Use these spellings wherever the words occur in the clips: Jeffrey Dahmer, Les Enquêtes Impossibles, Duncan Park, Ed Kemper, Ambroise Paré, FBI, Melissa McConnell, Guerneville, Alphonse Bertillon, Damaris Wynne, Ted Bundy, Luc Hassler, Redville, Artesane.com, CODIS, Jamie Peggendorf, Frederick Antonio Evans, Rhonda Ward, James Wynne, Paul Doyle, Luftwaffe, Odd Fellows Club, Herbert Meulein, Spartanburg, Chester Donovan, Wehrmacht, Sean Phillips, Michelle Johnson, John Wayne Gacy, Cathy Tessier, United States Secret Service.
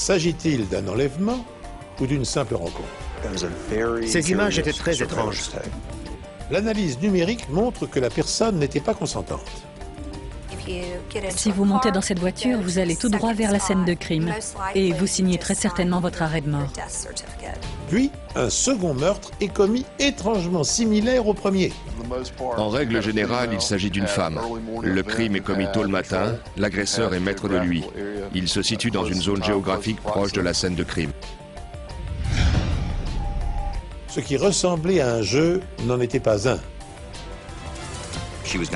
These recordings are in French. S'agit-il d'un enlèvement ou d'une simple rencontre? Ces images étaient très étranges. L'analyse numérique montre que la personne n'était pas consentante. Si vous montez dans cette voiture, vous allez tout droit vers la scène de crime et vous signez très certainement votre arrêt de mort. Puis, un second meurtre est commis étrangement similaire au premier. En règle générale, il s'agit d'une femme. Le crime est commis tôt le matin, l'agresseur est maître de lui. Il se situe dans une zone géographique proche de la scène de crime. Ce qui ressemblait à un jeu n'en était pas un.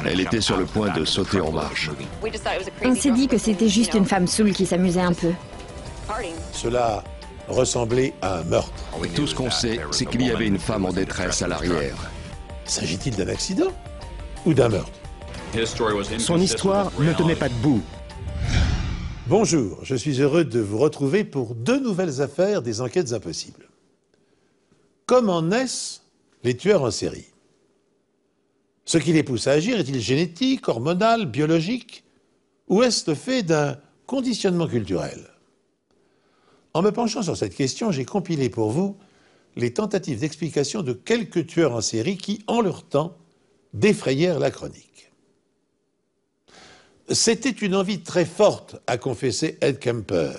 Elle était sur le point de sauter en marche. On s'est dit que c'était juste une femme saoule qui s'amusait un peu. Cela ressemblait à un meurtre. Tout ce qu'on sait, c'est qu'il y avait une femme en détresse à l'arrière. S'agit-il d'un accident ou d'un meurtre? Son histoire ne tenait pas debout. Bonjour, je suis heureux de vous retrouver pour deux nouvelles affaires des enquêtes impossibles. Comment naissent les tueurs en série? Ce qui les pousse à agir est-il génétique, hormonal, biologique, ou est-ce le fait d'un conditionnement culturel? En me penchant sur cette question, j'ai compilé pour vous les tentatives d'explication de quelques tueurs en série qui, en leur temps, défrayèrent la chronique. C'était une envie très forte, a confessé Ed Kemper.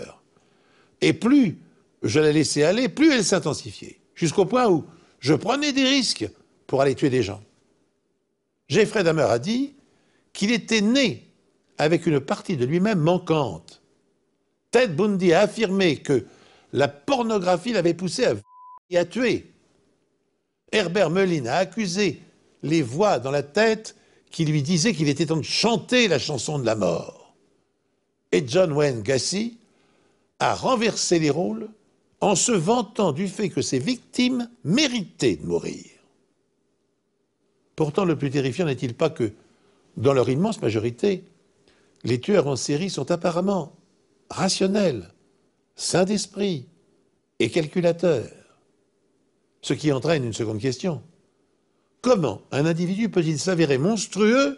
Et plus je la laissais aller, plus elle s'intensifiait, jusqu'au point où je prenais des risques pour aller tuer des gens. Jeffrey Dahmer a dit qu'il était né avec une partie de lui-même manquante. Ted Bundy a affirmé que la pornographie l'avait poussé à tuer. Herbert Meulein a accusé les voix dans la tête qui lui disaient qu'il était temps de chanter la chanson de la mort. Et John Wayne Gacy a renversé les rôles en se vantant du fait que ses victimes méritaient de mourir. Pourtant, le plus terrifiant n'est-il pas que, dans leur immense majorité, les tueurs en série sont apparemment rationnels, sains d'esprit et calculateurs. Ce qui entraîne une seconde question. Comment un individu peut-il s'avérer monstrueux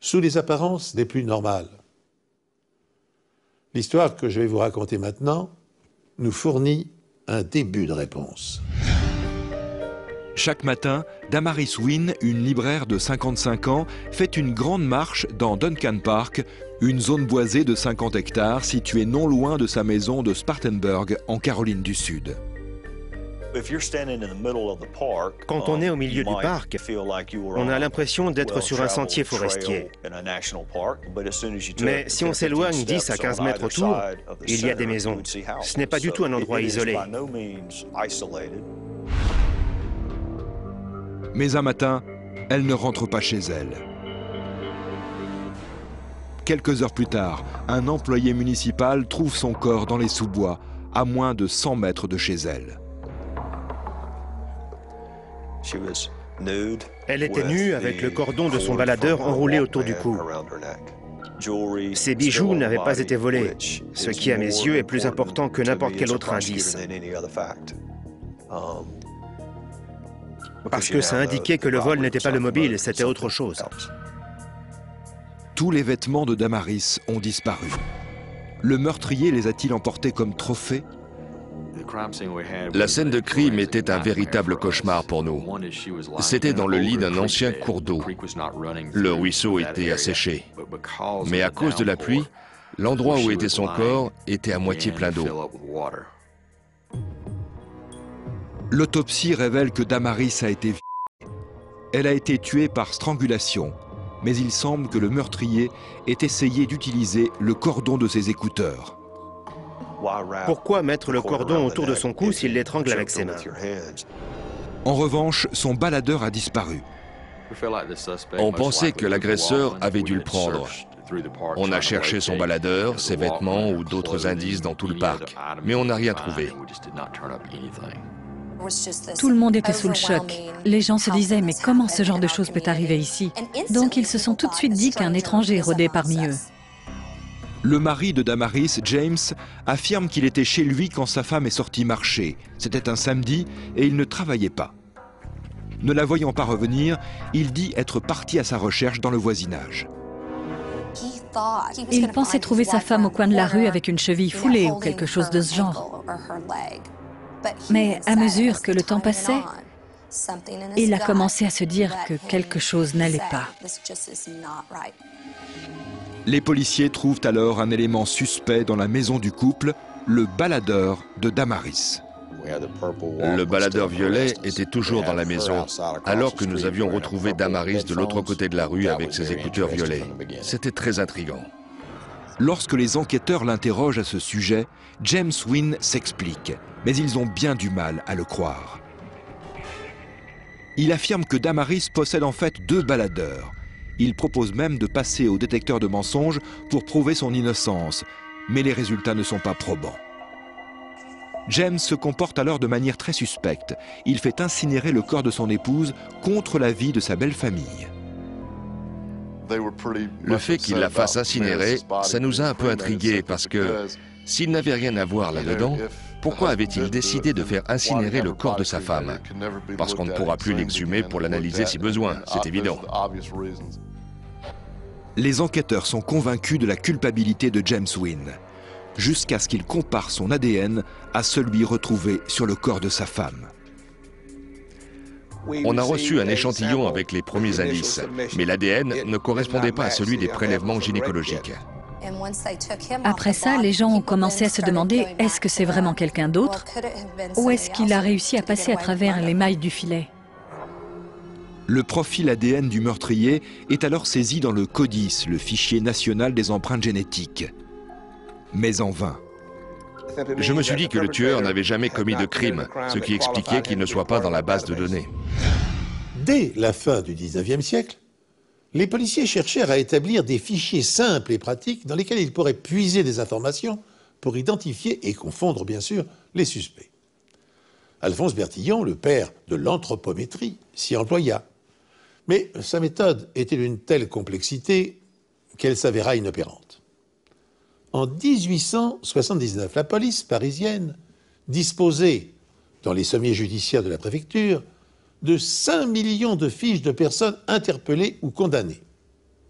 sous les apparences les plus normales? L'histoire que je vais vous raconter maintenant nous fournit un début de réponse. Chaque matin, Damaris Wynne, une libraire de 55 ans, fait une grande marche dans Duncan Park, une zone boisée de 50 hectares située non loin de sa maison de Spartanburg, en Caroline du Sud. Quand on est au milieu du parc, on a l'impression d'être sur un sentier forestier. Mais si on s'éloigne 10 à 15 mètres autour, il y a des maisons. Ce n'est pas du tout un endroit isolé. Mais un matin, elle ne rentre pas chez elle. Quelques heures plus tard, un employé municipal trouve son corps dans les sous-bois, à moins de 100 mètres de chez elle. Elle était nue avec le cordon de son baladeur enroulé autour du cou. Ses bijoux n'avaient pas été volés, ce qui à mes yeux est plus important que n'importe quel autre indice. Parce que ça indiquait que le vol n'était pas le mobile, c'était autre chose. Tous les vêtements de Damaris ont disparu. Le meurtrier les a-t-il emportés comme trophées? La scène de crime était un véritable cauchemar pour nous. C'était dans le lit d'un ancien cours d'eau. Le ruisseau était asséché. Mais à cause de la pluie, l'endroit où était son corps était à moitié plein d'eau. L'autopsie révèle que Damaris a été violée. Elle a été tuée par strangulation, mais il semble que le meurtrier ait essayé d'utiliser le cordon de ses écouteurs. Pourquoi mettre le cordon autour de son cou s'il l'étrangle avec ses mains? En revanche, son baladeur a disparu. On pensait que l'agresseur avait dû le prendre. On a cherché son baladeur, ses vêtements ou d'autres indices dans tout le parc, mais on n'a rien trouvé. Tout le monde était sous le choc. Les gens se disaient, mais comment ce genre de choses peut arriver ici? Donc ils se sont tout de suite dit qu'un étranger rôdait parmi eux. Le mari de Damaris, James, affirme qu'il était chez lui quand sa femme est sortie marcher. C'était un samedi et il ne travaillait pas. Ne la voyant pas revenir, il dit être parti à sa recherche dans le voisinage. Il pensait trouver sa femme au coin de la rue avec une cheville foulée ou quelque chose de ce genre. Mais à mesure que le temps passait, il a commencé à se dire que quelque chose n'allait pas. Les policiers trouvent alors un élément suspect dans la maison du couple, le baladeur de Damaris. Le baladeur violet était toujours dans la maison, alors que nous avions retrouvé Damaris de l'autre côté de la rue avec ses écouteurs violets. C'était très intriguant. Lorsque les enquêteurs l'interrogent à ce sujet, James Wynne s'explique, mais ils ont bien du mal à le croire. Il affirme que Damaris possède en fait deux baladeurs. Il propose même de passer au détecteur de mensonges pour prouver son innocence, mais les résultats ne sont pas probants. James se comporte alors de manière très suspecte. Il fait incinérer le corps de son épouse contre l'avis de sa belle-famille. Le fait qu'il la fasse incinérer, ça nous a un peu intrigués parce que s'il n'avait rien à voir là-dedans, pourquoi avait-il décidé de faire incinérer le corps de sa femme? Parce qu'on ne pourra plus l'exhumer pour l'analyser si besoin, c'est évident. Les enquêteurs sont convaincus de la culpabilité de James Wynne, jusqu'à ce qu'il compare son ADN à celui retrouvé sur le corps de sa femme. On a reçu un échantillon avec les premiers indices, mais l'ADN ne correspondait pas à celui des prélèvements gynécologiques. Après ça, les gens ont commencé à se demander « est-ce que c'est vraiment quelqu'un d'autre » ou « est-ce qu'il a réussi à passer à travers les mailles du filet ?» Le profil ADN du meurtrier est alors saisi dans le CODIS, le fichier national des empreintes génétiques. Mais en vain. Je me suis dit que le tueur n'avait jamais commis de crime, ce qui expliquait qu'il ne soit pas dans la base de données. Dès la fin du 19e siècle, les policiers cherchèrent à établir des fichiers simples et pratiques dans lesquels ils pourraient puiser des informations pour identifier et confondre, bien sûr, les suspects. Alphonse Bertillon, le père de l'anthropométrie, s'y employa. Mais sa méthode était d'une telle complexité qu'elle s'avéra inopérante. En 1879, la police parisienne disposait, dans les sommiers judiciaires de la préfecture, de 5 millions de fiches de personnes interpellées ou condamnées.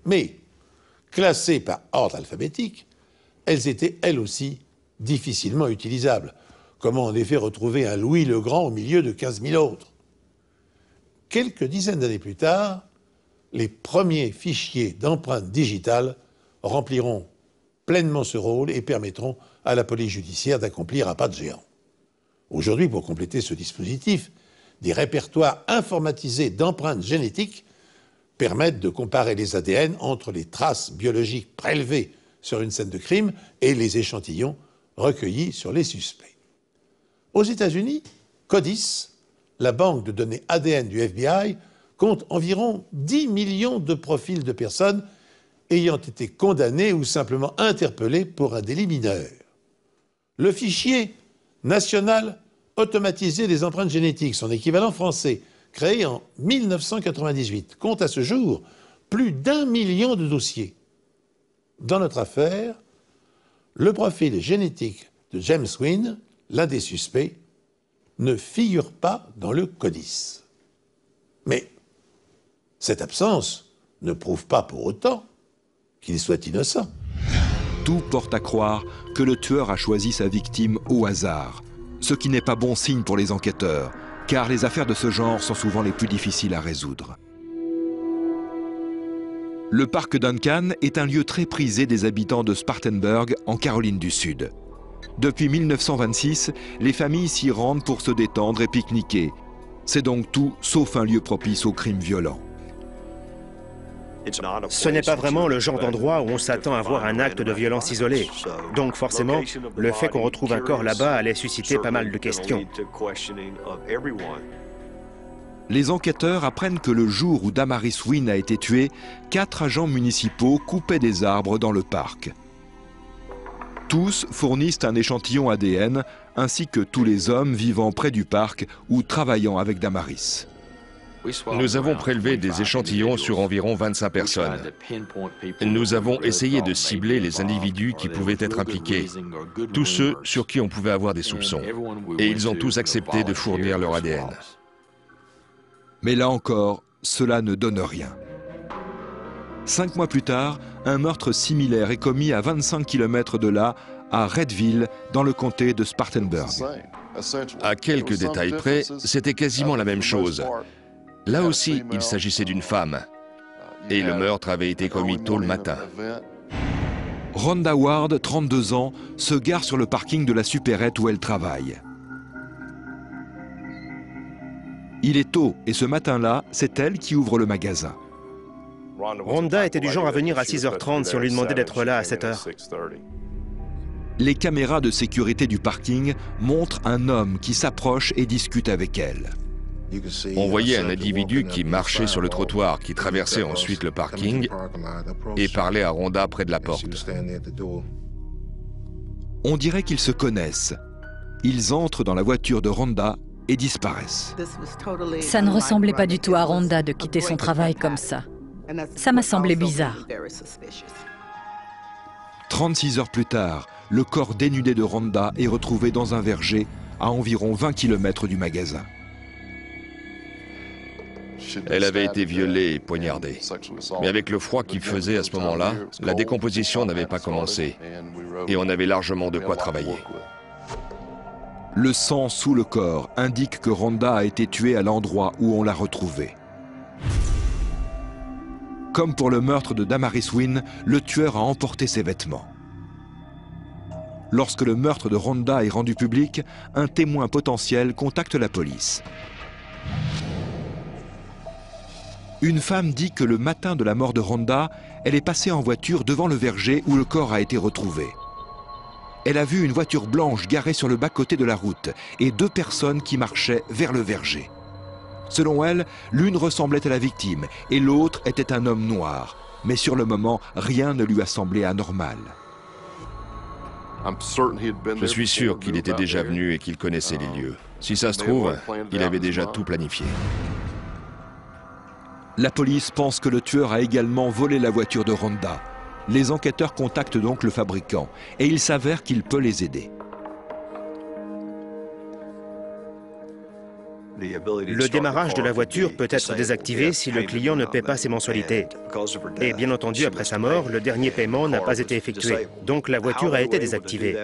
Mais, classées par ordre alphabétique, elles étaient elles aussi difficilement utilisables. Comment en effet retrouver un Louis le Grand au milieu de 15 000 autres? Quelques dizaines d'années plus tard, les premiers fichiers d'empreintes digitales rempliront pleinement ce rôle et permettront à la police judiciaire d'accomplir un pas de géant. Aujourd'hui, pour compléter ce dispositif, des répertoires informatisés d'empreintes génétiques permettent de comparer les ADN entre les traces biologiques prélevées sur une scène de crime et les échantillons recueillis sur les suspects. Aux États-Unis, CODIS, la banque de données ADN du FBI, compte environ 10 millions de profils de personnes ayant été condamnées ou simplement interpellées pour un délit mineur. Le fichier national automatisé des empreintes génétiques, son équivalent français, créé en 1998, compte à ce jour plus d'1 million de dossiers. Dans notre affaire, le profil génétique de James Wynne, l'un des suspects, ne figure pas dans le CODIS. Mais cette absence ne prouve pas pour autant qu'il soit innocent. Tout porte à croire que le tueur a choisi sa victime au hasard. Ce qui n'est pas bon signe pour les enquêteurs, car les affaires de ce genre sont souvent les plus difficiles à résoudre. Le parc Duncan est un lieu très prisé des habitants de Spartanburg, en Caroline du Sud. Depuis 1926, les familles s'y rendent pour se détendre et pique-niquer. C'est donc tout sauf un lieu propice aux crimes violents. Ce n'est pas vraiment le genre d'endroit où on s'attend à voir un acte de violence isolé. Donc forcément, le fait qu'on retrouve un corps là-bas allait susciter pas mal de questions. Les enquêteurs apprennent que le jour où Damaris Wynne a été tué, 4 agents municipaux coupaient des arbres dans le parc. Tous fournissent un échantillon ADN, ainsi que tous les hommes vivant près du parc ou travaillant avec Damaris. Nous avons prélevé des échantillons sur environ 25 personnes. Nous avons essayé de cibler les individus qui pouvaient être impliqués, tous ceux sur qui on pouvait avoir des soupçons. Et ils ont tous accepté de fournir leur ADN. Mais là encore, cela ne donne rien. 5 mois plus tard, un meurtre similaire est commis à 25 km de là, à Redville, dans le comté de Spartanburg. À quelques détails près, c'était quasiment la même chose. Là aussi, il s'agissait d'une femme. Et le meurtre avait été commis tôt le matin. Rhonda Ward, 32 ans, se gare sur le parking de la supérette où elle travaille. Il est tôt et ce matin-là, c'est elle qui ouvre le magasin. Rhonda était du genre à venir à 6h30 si on lui demandait d'être là à 7h. Les caméras de sécurité du parking montrent un homme qui s'approche et discute avec elle. On voyait un individu qui marchait sur le trottoir, qui traversait ensuite le parking et parlait à Rhonda près de la porte. On dirait qu'ils se connaissent. Ils entrent dans la voiture de Rhonda et disparaissent. Ça ne ressemblait pas du tout à Rhonda de quitter son travail comme ça. Ça m'a semblé bizarre. 36 heures plus tard, le corps dénudé de Rhonda est retrouvé dans un verger à environ 20 km du magasin. Elle avait été violée et poignardée. Mais avec le froid qu'il faisait à ce moment-là, la décomposition n'avait pas commencé. Et on avait largement de quoi travailler. Le sang sous le corps indique que Rhonda a été tuée à l'endroit où on l'a retrouvée. Comme pour le meurtre de Damaris Wynne, le tueur a emporté ses vêtements. Lorsque le meurtre de Rhonda est rendu public, un témoin potentiel contacte la police. Une femme dit que le matin de la mort de Rhonda, elle est passée en voiture devant le verger où le corps a été retrouvé. Elle a vu une voiture blanche garée sur le bas-côté de la route et 2 personnes qui marchaient vers le verger. Selon elle, l'une ressemblait à la victime et l'autre était un homme noir. Mais sur le moment, rien ne lui a semblé anormal. Je suis sûr qu'il était déjà venu et qu'il connaissait les lieux. Si ça se trouve, il avait déjà tout planifié. La police pense que le tueur a également volé la voiture de Rhonda. Les enquêteurs contactent donc le fabricant et il s'avère qu'il peut les aider. Le démarrage de la voiture peut être désactivé si le client ne paie pas ses mensualités. Et bien entendu, après sa mort, le dernier paiement n'a pas été effectué. Donc la voiture a été désactivée.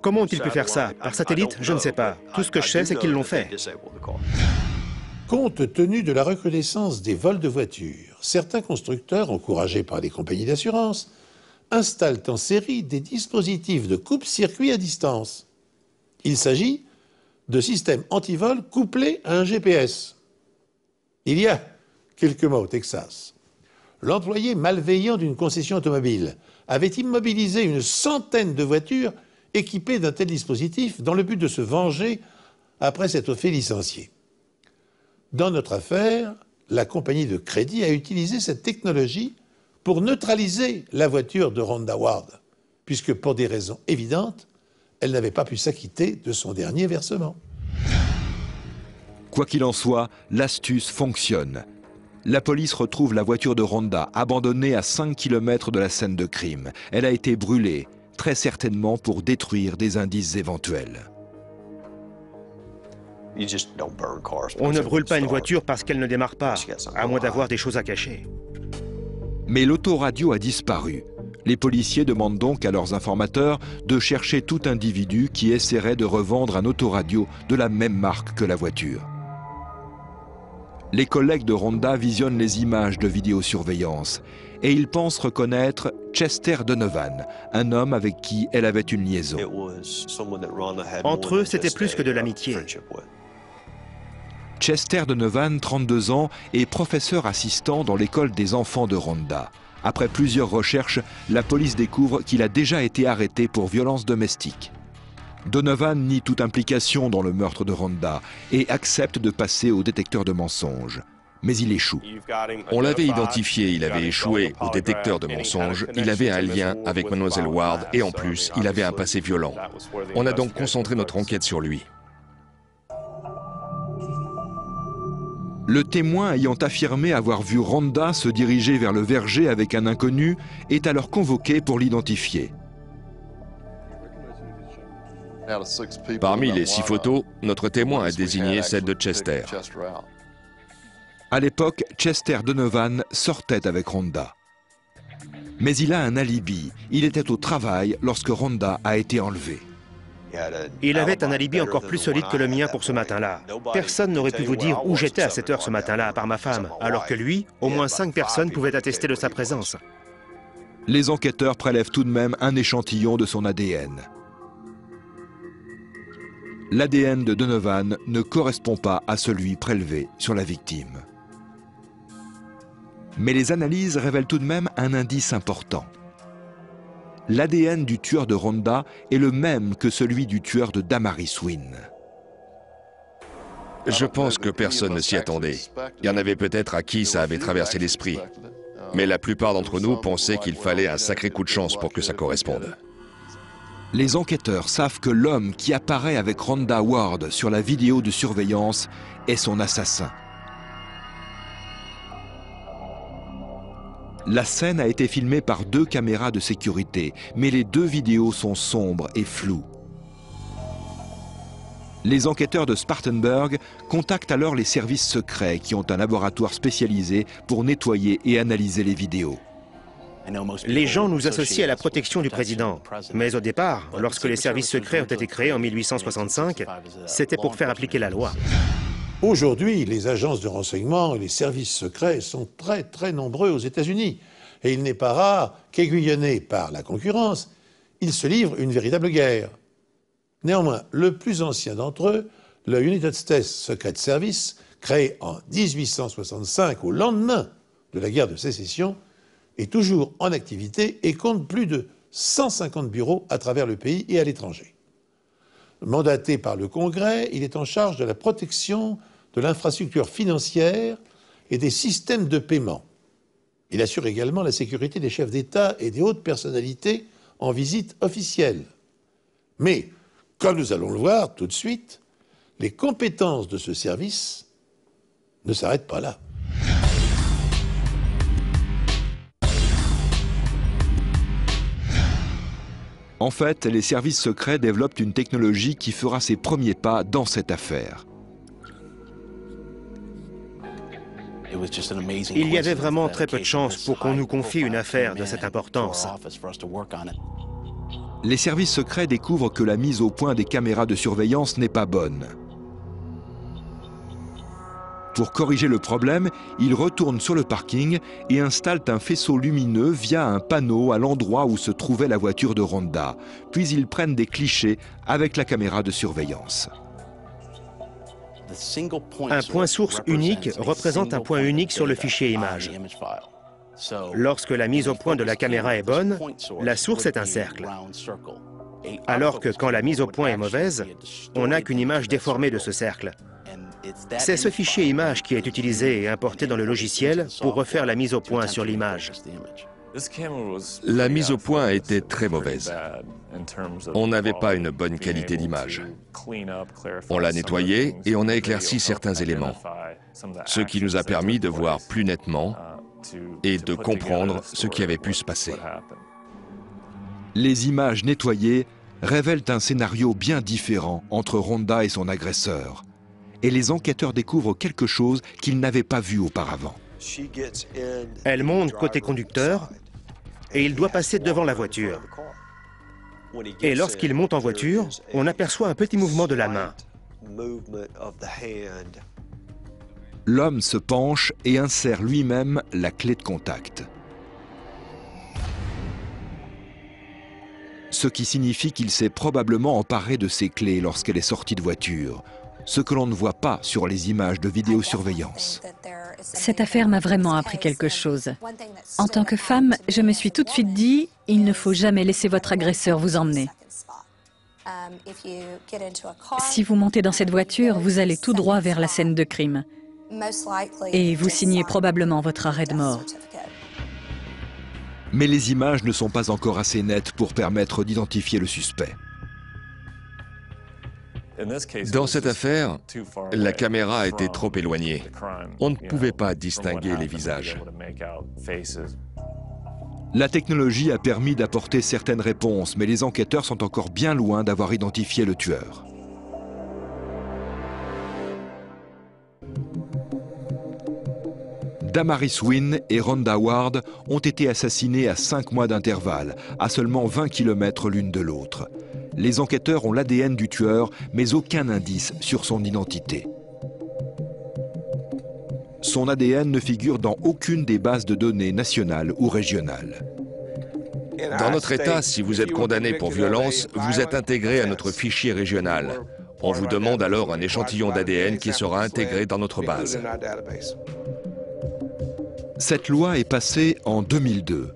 Comment ont-ils pu faire ça? Par satellite? Je ne sais pas. Tout ce que je sais, c'est qu'ils l'ont fait. Compte tenu de la recrudescence des vols de voitures, certains constructeurs, encouragés par les compagnies d'assurance, installent en série des dispositifs de coupe-circuit à distance. Il s'agit de systèmes antivol couplés à un GPS. Il y a quelques mois au Texas, l'employé malveillant d'une concession automobile avait immobilisé une centaine de voitures équipées d'un tel dispositif dans le but de se venger après s'être fait licencier. Dans notre affaire, la compagnie de crédit a utilisé cette technologie pour neutraliser la voiture de Rhonda Ward, puisque pour des raisons évidentes, elle n'avait pas pu s'acquitter de son dernier versement. Quoi qu'il en soit, l'astuce fonctionne. La police retrouve la voiture de Rhonda, abandonnée à 5 km de la scène de crime. Elle a été brûlée, très certainement pour détruire des indices éventuels. On ne brûle pas une voiture parce qu'elle ne démarre pas, à moins d'avoir des choses à cacher. Mais l'autoradio a disparu. Les policiers demandent donc à leurs informateurs de chercher tout individu qui essaierait de revendre un autoradio de la même marque que la voiture. Les collègues de Rhonda visionnent les images de vidéosurveillance et ils pensent reconnaître Chester Donovan, un homme avec qui elle avait une liaison. Entre eux, c'était plus que de l'amitié. Chester Donovan, 32 ans, est professeur assistant dans l'école des enfants de Rhonda. Après plusieurs recherches, la police découvre qu'il a déjà été arrêté pour violence domestique. Donovan nie toute implication dans le meurtre de Rhonda et accepte de passer au détecteur de mensonges. Mais il échoue. On l'avait identifié, il avait échoué au détecteur de mensonges, il avait un lien avec Mademoiselle Ward et en plus, il avait un passé violent. On a donc concentré notre enquête sur lui. Le témoin ayant affirmé avoir vu Rhonda se diriger vers le verger avec un inconnu est alors convoqué pour l'identifier. Parmi les 6 photos, notre témoin a désigné celle de Chester. À l'époque, Chester Donovan sortait avec Rhonda. Mais il a un alibi. Il était au travail lorsque Rhonda a été enlevée. Il avait un alibi encore plus solide que le mien pour ce matin-là. Personne n'aurait pu vous dire où j'étais à cette heure ce matin-là, à part ma femme, alors que lui, au moins 5 personnes pouvaient attester de sa présence. Les enquêteurs prélèvent tout de même un échantillon de son ADN. L'ADN de Donovan ne correspond pas à celui prélevé sur la victime. Mais les analyses révèlent tout de même un indice important. L'ADN du tueur de Rhonda est le même que celui du tueur de Damaris Wynne. Je pense que personne ne s'y attendait. Il y en avait peut-être à qui ça avait traversé l'esprit. Mais la plupart d'entre nous pensaient qu'il fallait un sacré coup de chance pour que ça corresponde. Les enquêteurs savent que l'homme qui apparaît avec Rhonda Ward sur la vidéo de surveillance est son assassin. La scène a été filmée par 2 caméras de sécurité, mais les 2 vidéos sont sombres et floues. Les enquêteurs de Spartanburg contactent alors les services secrets qui ont un laboratoire spécialisé pour nettoyer et analyser les vidéos. Les gens nous associent à la protection du président, mais au départ, lorsque les services secrets ont été créés en 1865, c'était pour faire appliquer la loi. Aujourd'hui, les agences de renseignement et les services secrets sont très très nombreux aux États-Unis. Et il n'est pas rare qu'aiguillonnés par la concurrence, ils se livrent une véritable guerre. Néanmoins, le plus ancien d'entre eux, le United States Secret Service, créé en 1865 au lendemain de la guerre de sécession, est toujours en activité et compte plus de 150 bureaux à travers le pays et à l'étranger. Mandaté par le Congrès, il est en charge de la protection de l'infrastructure financière et des systèmes de paiement. Il assure également la sécurité des chefs d'État et des hautes personnalités en visite officielle. Mais, comme nous allons le voir tout de suite, les compétences de ce service ne s'arrêtent pas là. En fait, les services secrets développent une technologie qui fera ses premiers pas dans cette affaire. Il y avait vraiment très peu de chance pour qu'on nous confie une affaire de cette importance. Les services secrets découvrent que la mise au point des caméras de surveillance n'est pas bonne. Pour corriger le problème, ils retournent sur le parking et installent un faisceau lumineux via un panneau à l'endroit où se trouvait la voiture de Rhonda. Puis ils prennent des clichés avec la caméra de surveillance. Un point source unique représente un point unique sur le fichier image. Lorsque la mise au point de la caméra est bonne, la source est un cercle. Alors que quand la mise au point est mauvaise, on n'a qu'une image déformée de ce cercle. C'est ce fichier image qui est utilisé et importé dans le logiciel pour refaire la mise au point sur l'image. La mise au point était très mauvaise. On n'avait pas une bonne qualité d'image. On l'a nettoyée et on a éclairci certains éléments, ce qui nous a permis de voir plus nettement et de comprendre ce qui avait pu se passer. Les images nettoyées révèlent un scénario bien différent entre Rhonda et son agresseur. Et les enquêteurs découvrent quelque chose qu'ils n'avaient pas vu auparavant. Elle monte côté conducteur et il doit passer devant la voiture. Et lorsqu'il monte en voiture, on aperçoit un petit mouvement de la main. L'homme se penche et insère lui-même la clé de contact. Ce qui signifie qu'il s'est probablement emparé de ses clés lorsqu'elle est sortie de voiture. Ce que l'on ne voit pas sur les images de vidéosurveillance. Cette affaire m'a vraiment appris quelque chose. En tant que femme, je me suis tout de suite dit, il ne faut jamais laisser votre agresseur vous emmener. Si vous montez dans cette voiture, vous allez tout droit vers la scène de crime. Et vous signez probablement votre arrêt de mort. Mais les images ne sont pas encore assez nettes pour permettre d'identifier le suspect. Dans cette affaire, la caméra était trop éloignée. On ne pouvait pas distinguer les visages. La technologie a permis d'apporter certaines réponses, mais les enquêteurs sont encore bien loin d'avoir identifié le tueur. Damaris Wynne et Rhonda Ward ont été assassinées à 5 mois d'intervalle, à seulement 20 km l'une de l'autre. Les enquêteurs ont l'ADN du tueur, mais aucun indice sur son identité. Son ADN ne figure dans aucune des bases de données nationales ou régionales. Dans notre État, si vous êtes condamné pour violence, vous êtes intégré à notre fichier régional. On vous demande alors un échantillon d'ADN qui sera intégré dans notre base. Cette loi est passée en 2002.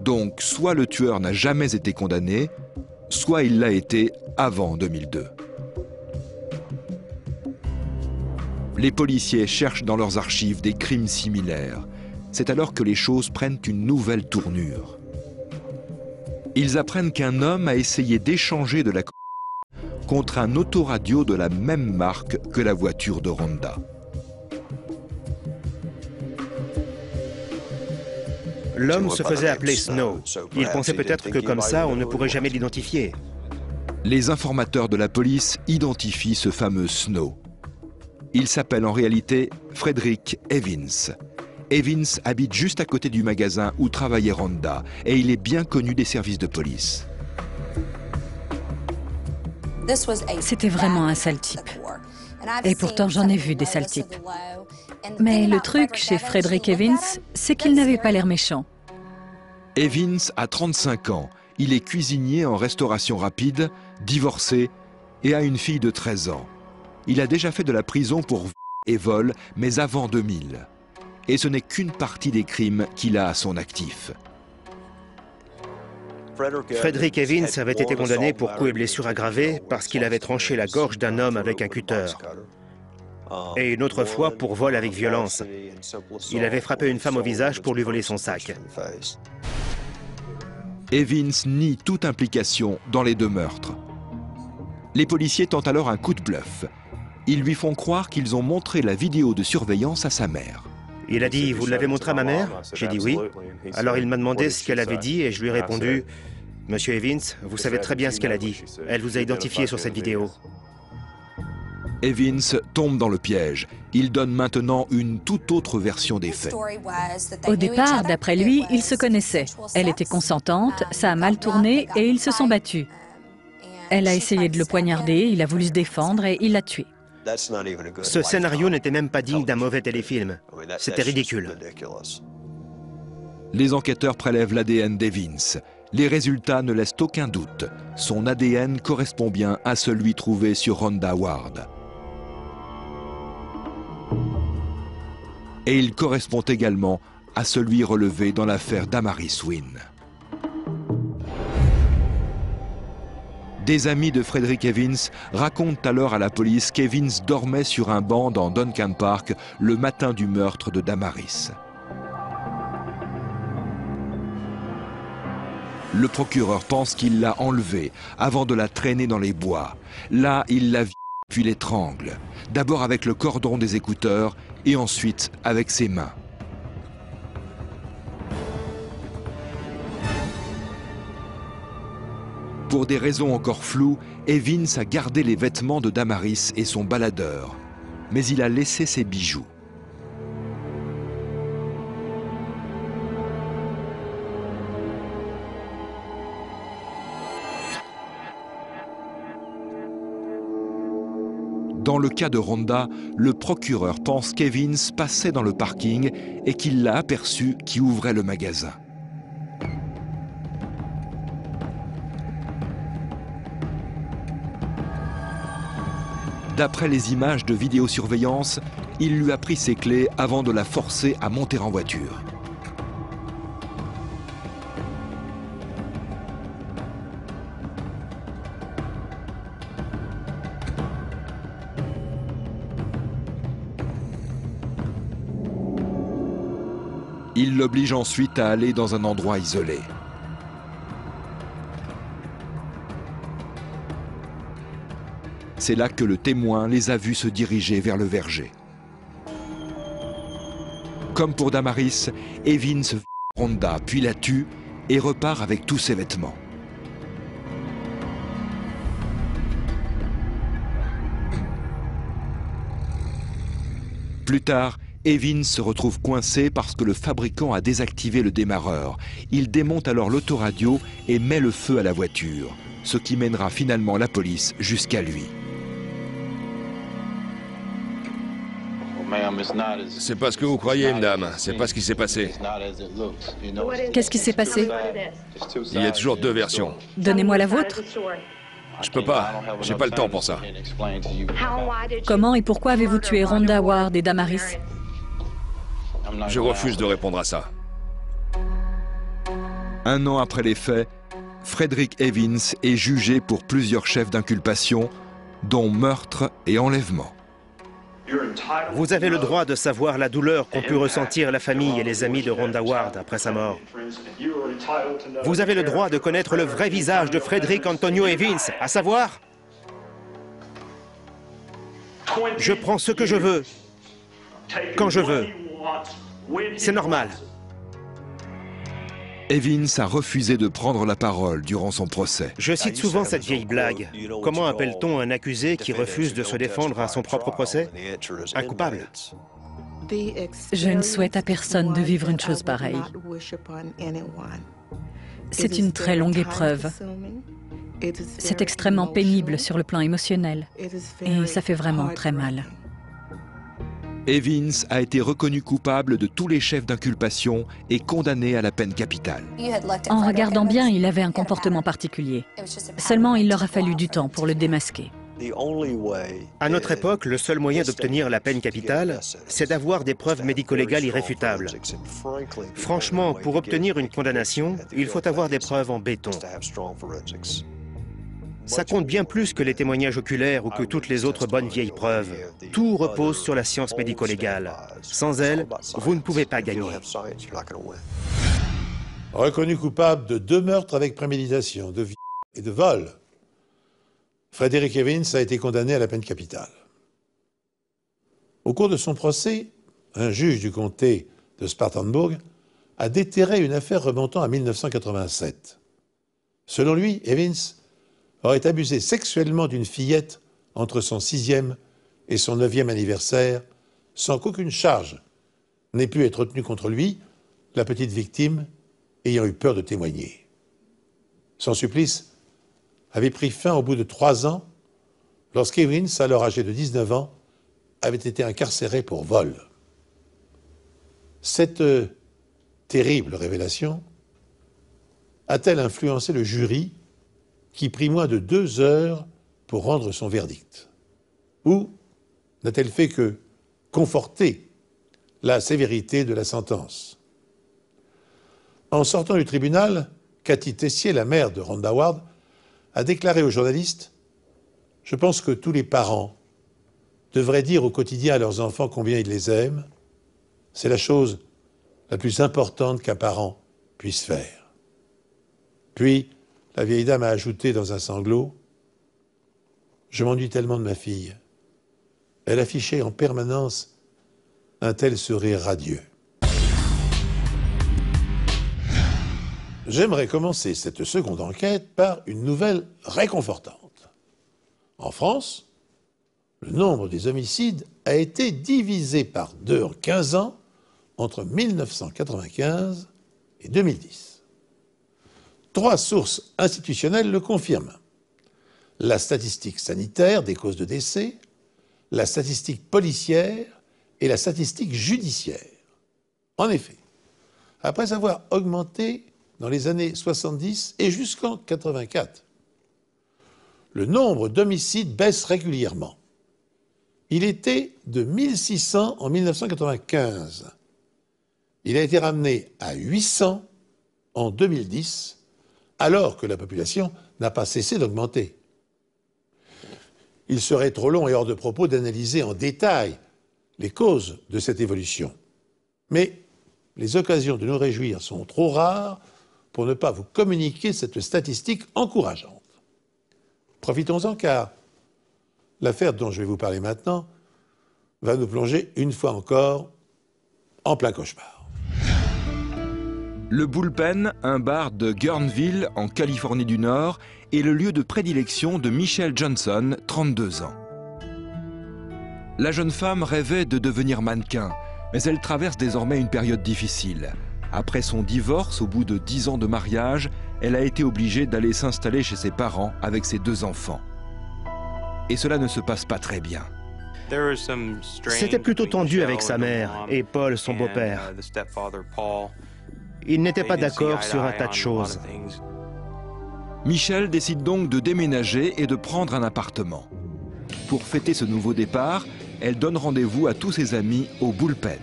Donc, soit le tueur n'a jamais été condamné, soit il l'a été avant 2002. Les policiers cherchent dans leurs archives des crimes similaires. C'est alors que les choses prennent une nouvelle tournure. Ils apprennent qu'un homme a essayé d'échanger de la cocaïne contre un autoradio de la même marque que la voiture de Rhonda. L'homme se faisait appeler Snow. Il pensait peut-être que comme ça, on ne pourrait jamais l'identifier. Les informateurs de la police identifient ce fameux Snow. Il s'appelle en réalité Frederick Evans. Evans habite juste à côté du magasin où travaillait Rhonda et il est bien connu des services de police. C'était vraiment un sale type. Et pourtant, j'en ai vu des sales types. Mais le truc chez Frederick Evans, c'est qu'il n'avait pas l'air méchant. Evans a 35 ans. Il est cuisinier en restauration rapide, divorcé et a une fille de 13 ans. Il a déjà fait de la prison pour vol et vol, mais avant 2000. Et ce n'est qu'une partie des crimes qu'il a à son actif. Frederick Evans avait été condamné pour coups et blessures aggravées parce qu'il avait tranché la gorge d'un homme avec un cutter. Et une autre fois pour vol avec violence. Il avait frappé une femme au visage pour lui voler son sac. Evans nie toute implication dans les deux meurtres. Les policiers tentent alors un coup de bluff. Ils lui font croire qu'ils ont montré la vidéo de surveillance à sa mère. Il a dit « Vous l'avez montré à ma mère ?» J'ai dit « Oui ». Alors il m'a demandé ce qu'elle avait dit et je lui ai répondu « Monsieur Evans, vous savez très bien ce qu'elle a dit. Elle vous a identifié sur cette vidéo. » Evans tombe dans le piège. Il donne maintenant une toute autre version des faits. Au départ, d'après lui, ils se connaissaient. Elle était consentante, ça a mal tourné et ils se sont battus. Elle a essayé de le poignarder, il a voulu se défendre et il l'a tué. Ce scénario n'était même pas digne d'un mauvais téléfilm. C'était ridicule. Les enquêteurs prélèvent l'ADN d'Evans. Les résultats ne laissent aucun doute. Son ADN correspond bien à celui trouvé sur Rhonda Ward. Et il correspond également à celui relevé dans l'affaire Damaris Wynne. Des amis de Frederick Evans racontent alors à la police qu'Evans dormait sur un banc dans Duncan Park le matin du meurtre de Damaris. Le procureur pense qu'il l'a enlevée avant de la traîner dans les bois. Là, il la viole puis l'étrangle, d'abord avec le cordon des écouteurs et ensuite avec ses mains. Pour des raisons encore floues, Evans a gardé les vêtements de Damaris et son baladeur. Mais il a laissé ses bijoux. Dans le cas de Rhonda, le procureur pense qu'Evans passait dans le parking et qu'il l'a aperçu qui ouvrait le magasin. D'après les images de vidéosurveillance, il lui a pris ses clés avant de la forcer à monter en voiture. Il l'oblige ensuite à aller dans un endroit isolé. C'est là que le témoin les a vus se diriger vers le verger. Comme pour Damaris, Evans vole Rhonda, puis la tue et repart avec tous ses vêtements. Plus tard, Evans se retrouve coincé parce que le fabricant a désactivé le démarreur. Il démonte alors l'autoradio et met le feu à la voiture, ce qui mènera finalement la police jusqu'à lui. C'est pas ce que vous croyez, madame. C'est pas ce qui s'est passé. Qu'est-ce qui s'est passé? Il y a toujours deux versions. Donnez-moi la vôtre. Je peux pas. J'ai pas le temps pour ça. Comment et pourquoi avez-vous tué Rhonda Ward et Damaris? Je refuse de répondre à ça. Un an après les faits, Frederick Evans est jugé pour plusieurs chefs d'inculpation, dont meurtre et enlèvement. Vous avez le droit de savoir la douleur qu'ont pu ressentir la famille et les amis de Rhonda Ward après sa mort. Vous avez le droit de connaître le vrai visage de Frederick Antonio Evans, à savoir... Je prends ce que je veux, quand je veux. C'est normal. Evans a refusé de prendre la parole durant son procès. Je cite souvent cette vieille blague. Comment appelle-t-on un accusé qui refuse de se défendre à son propre procès? Un coupable. Je ne souhaite à personne de vivre une chose pareille. C'est une très longue épreuve. C'est extrêmement pénible sur le plan émotionnel. Et ça fait vraiment très mal. Evans a été reconnu coupable de tous les chefs d'inculpation et condamné à la peine capitale. En regardant bien, il avait un comportement particulier. Seulement, il leur a fallu du temps pour le démasquer. À notre époque, le seul moyen d'obtenir la peine capitale, c'est d'avoir des preuves médico-légales irréfutables. Franchement, pour obtenir une condamnation, il faut avoir des preuves en béton. Ça compte bien plus que les témoignages oculaires ou que toutes les autres bonnes vieilles preuves. Tout repose sur la science médico-légale. Sans elle, vous ne pouvez pas gagner. Reconnu coupable de 2 meurtres avec préméditation, de viol et de vol, Frederick Evans a été condamné à la peine capitale. Au cours de son procès, un juge du comté de Spartanburg a déterré une affaire remontant à 1987. Selon lui, Evans aurait abusé sexuellement d'une fillette entre son 6e et son 9e anniversaire, sans qu'aucune charge n'ait pu être retenue contre lui, la petite victime ayant eu peur de témoigner. Son supplice avait pris fin au bout de 3 ans, lorsqu'Evans, alors âgé de 19 ans, avait été incarcéré pour vol. Cette terrible révélation a-t-elle influencé le jury qui prit moins de 2 heures pour rendre son verdict? Ou n'a-t-elle fait que conforter la sévérité de la sentence? En sortant du tribunal, Cathy Tessier, la mère de Rhonda Ward, a déclaré aux journalistes « Je pense que tous les parents devraient dire au quotidien à leurs enfants combien ils les aiment. C'est la chose la plus importante qu'un parent puisse faire. » Puis, la vieille dame a ajouté dans un sanglot « Je m'ennuie tellement de ma fille. Elle affichait en permanence un tel sourire radieux. » J'aimerais commencer cette seconde enquête par une nouvelle réconfortante. En France, le nombre des homicides a été divisé par 2 en 15 ans entre 1995 et 2010. 3 sources institutionnelles le confirment. La statistique sanitaire des causes de décès, la statistique policière et la statistique judiciaire. En effet, après avoir augmenté dans les années 70 et jusqu'en 84, le nombre d'homicides baisse régulièrement. Il était de 1600 en 1995. Il a été ramené à 800 en 2010. Alors que la population n'a pas cessé d'augmenter. Il serait trop long et hors de propos d'analyser en détail les causes de cette évolution. Mais les occasions de nous réjouir sont trop rares pour ne pas vous communiquer cette statistique encourageante. Profitons-en car l'affaire dont je vais vous parler maintenant va nous plonger une fois encore en plein cauchemar. Le Bullpen, un bar de Guerneville, en Californie du Nord, est le lieu de prédilection de Michelle Johnson, 32 ans. La jeune femme rêvait de devenir mannequin, Mais elle traverse désormais une période difficile. Après son divorce, au bout de 10 ans de mariage, elle a été obligée d'aller s'installer chez ses parents avec ses 2 enfants. Et cela ne se passe pas très bien. C'était plutôt tendu avec sa mère et Paul, son beau-père. Ils n'étaient pas d'accord sur un tas de choses. Michelle décide donc de déménager et de prendre un appartement. Pour fêter ce nouveau départ, elle donne rendez-vous à tous ses amis au bullpen.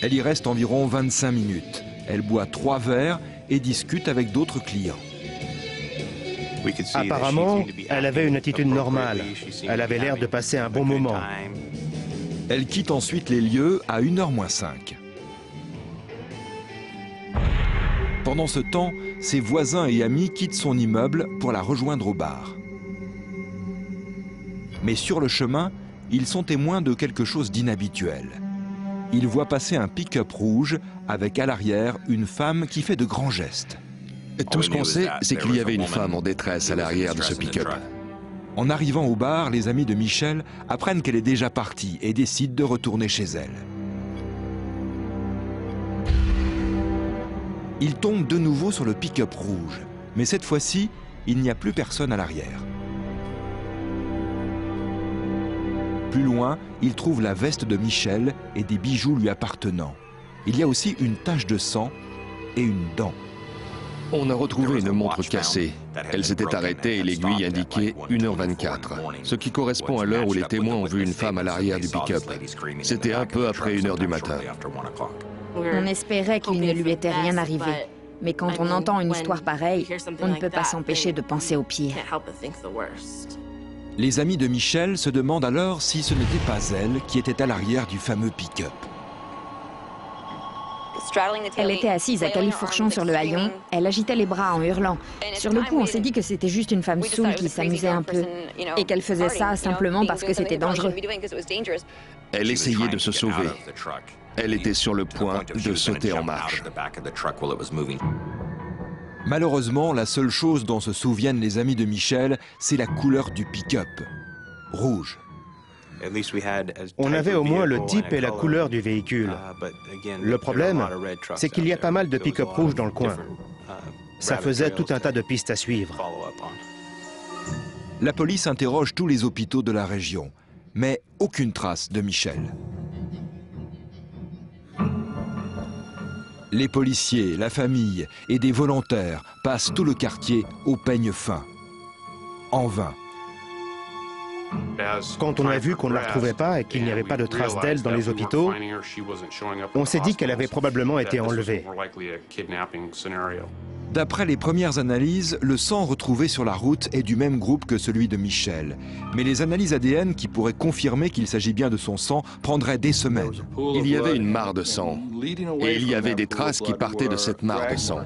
Elle y reste environ 25 minutes. Elle boit 3 verres et discute avec d'autres clients. Apparemment, elle avait une attitude normale. Elle avait l'air de passer un bon moment. Elle quitte ensuite les lieux à 1h moins 5. Pendant ce temps, ses voisins et amis quittent son immeuble pour la rejoindre au bar. Mais sur le chemin, ils sont témoins de quelque chose d'inhabituel. Ils voient passer un pick-up rouge avec à l'arrière une femme qui fait de grands gestes. Tout ce qu'on sait, c'est qu'il y avait une femme en détresse à l'arrière de ce pick-up. En arrivant au bar, les amis de Michelle apprennent qu'elle est déjà partie et décident de retourner chez elle. Ils tombent de nouveau sur le pick-up rouge, mais cette fois-ci, il n'y a plus personne à l'arrière. Plus loin, ils trouvent la veste de Michelle et des bijoux lui appartenant. Il y a aussi une tache de sang et une dent. On a retrouvé une montre cassée. Elle s'était arrêtée et l'aiguille indiquait 1h24, ce qui correspond à l'heure où les témoins ont vu une femme à l'arrière du pick-up. C'était un peu après 1h du matin. On espérait qu'il ne lui était rien arrivé. Mais quand on entend une histoire pareille, on ne peut pas s'empêcher de penser au pire. Les amis de Michelle se demandent alors si ce n'était pas elle qui était à l'arrière du fameux pick-up. Elle était assise à califourchon sur le haillon, elle agitait les bras en hurlant. Sur le coup, on s'est dit que c'était juste une femme saoule qui s'amusait un peu et qu'elle faisait ça simplement parce que c'était dangereux. Elle essayait de se sauver. Elle était sur le point de sauter en marche. Malheureusement, la seule chose dont se souviennent les amis de Michelle, c'est la couleur du pick-up, rouge. On avait au moins le type et la couleur du véhicule. Le problème, c'est qu'il y a pas mal de pick-up rouges dans le coin. Ça faisait tout un tas de pistes à suivre. La police interroge tous les hôpitaux de la région, mais aucune trace de Michelle. Les policiers, la famille et des volontaires passent tout le quartier au peigne fin. En vain. Quand on a vu qu'on ne la retrouvait pas et qu'il n'y avait pas de traces d'elle dans les hôpitaux, on s'est dit qu'elle avait probablement été enlevée. D'après les premières analyses, le sang retrouvé sur la route est du même groupe que celui de Michelle. Mais les analyses ADN qui pourraient confirmer qu'il s'agit bien de son sang prendraient des semaines. Il y avait une mare de sang. Et il y avait des traces qui partaient de cette mare de sang.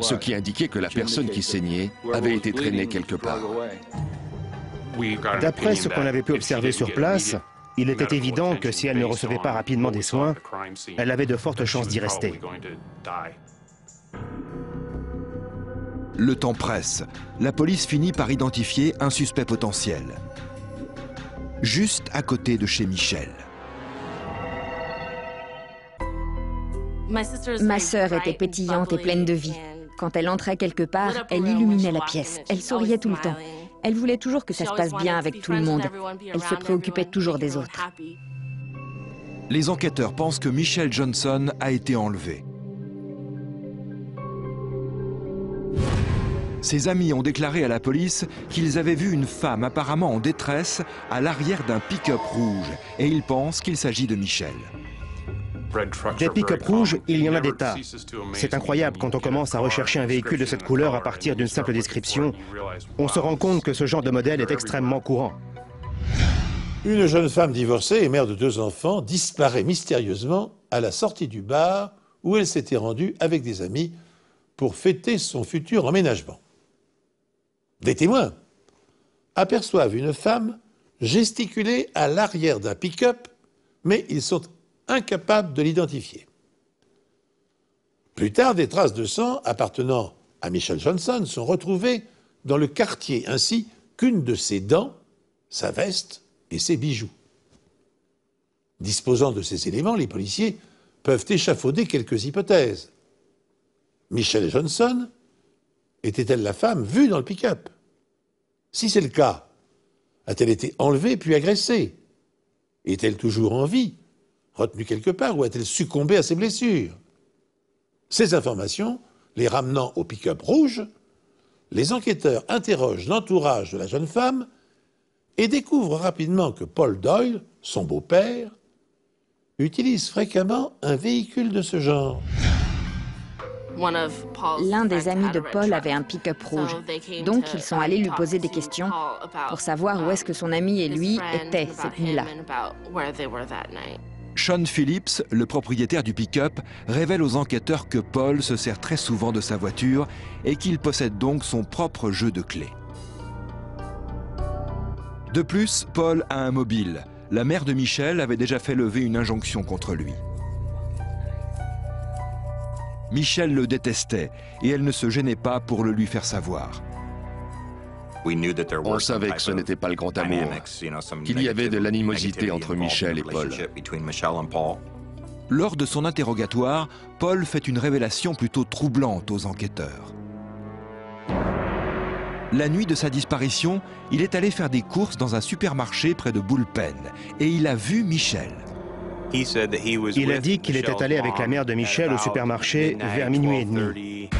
Ce qui indiquait que la personne qui saignait avait été traînée quelque part. D'après ce qu'on avait pu observer sur place, il était évident que si elle ne recevait pas rapidement des soins, elle avait de fortes chances d'y rester. Le temps presse. La police finit par identifier un suspect potentiel. Juste à côté de chez Michelle. Ma sœur était pétillante et pleine de vie. Quand elle entrait quelque part, elle illuminait la pièce. Elle souriait tout le temps. Elle voulait toujours que ça se passe bien avec tout le monde. Elle se préoccupait toujours des autres. Les enquêteurs pensent que Michelle Johnson a été enlevée. Ses amis ont déclaré à la police qu'ils avaient vu une femme apparemment en détresse à l'arrière d'un pick-up rouge et ils pensent qu'il s'agit de Michelle. Des pick-up rouges, il y en a des tas. C'est incroyable quand on commence à rechercher un véhicule de cette couleur à partir d'une simple description. On se rend compte que ce genre de modèle est extrêmement courant. Une jeune femme divorcée et mère de 2 enfants disparaît mystérieusement à la sortie du bar où elle s'était rendue avec des amis pour fêter son futur emménagement. Des témoins aperçoivent une femme gesticuler à l'arrière d'un pick-up, mais ils sont incapables de l'identifier. Plus tard, des traces de sang appartenant à Michelle Johnson sont retrouvées dans le quartier, ainsi qu'une de ses dents, sa veste et ses bijoux. Disposant de ces éléments, les policiers peuvent échafauder quelques hypothèses. Michelle Johnson était-elle la femme vue dans le pick-up? Si c'est le cas, a-t-elle été enlevée puis agressée? Est-elle toujours en vie, retenue quelque part, ou a-t-elle succombé à ses blessures? Ces informations, les ramenant au pick-up rouge, les enquêteurs interrogent l'entourage de la jeune femme et découvrent rapidement que Paul Doyle, son beau-père, utilise fréquemment un véhicule de ce genre. L'un des amis de Paul avait un pick-up rouge, donc ils sont allés lui poser des questions pour savoir où est-ce que son ami et lui étaient cette nuit-là. Sean Phillips, le propriétaire du pick-up, révèle aux enquêteurs que Paul se sert très souvent de sa voiture et qu'il possède donc son propre jeu de clés. De plus, Paul a un mobile. La mère de Michelle avait déjà fait lever une injonction contre lui. Michelle le détestait et elle ne se gênait pas pour le lui faire savoir. On savait que ce n'était pas le grand amour, qu'il y avait de l'animosité entre Michelle et Paul. Lors de son interrogatoire, Paul fait une révélation plutôt troublante aux enquêteurs. La nuit de sa disparition, il est allé faire des courses dans un supermarché près de Bullpen et il a vu Michelle. Il a dit qu'il était allé avec la mère de Michelle au supermarché vers minuit et demi.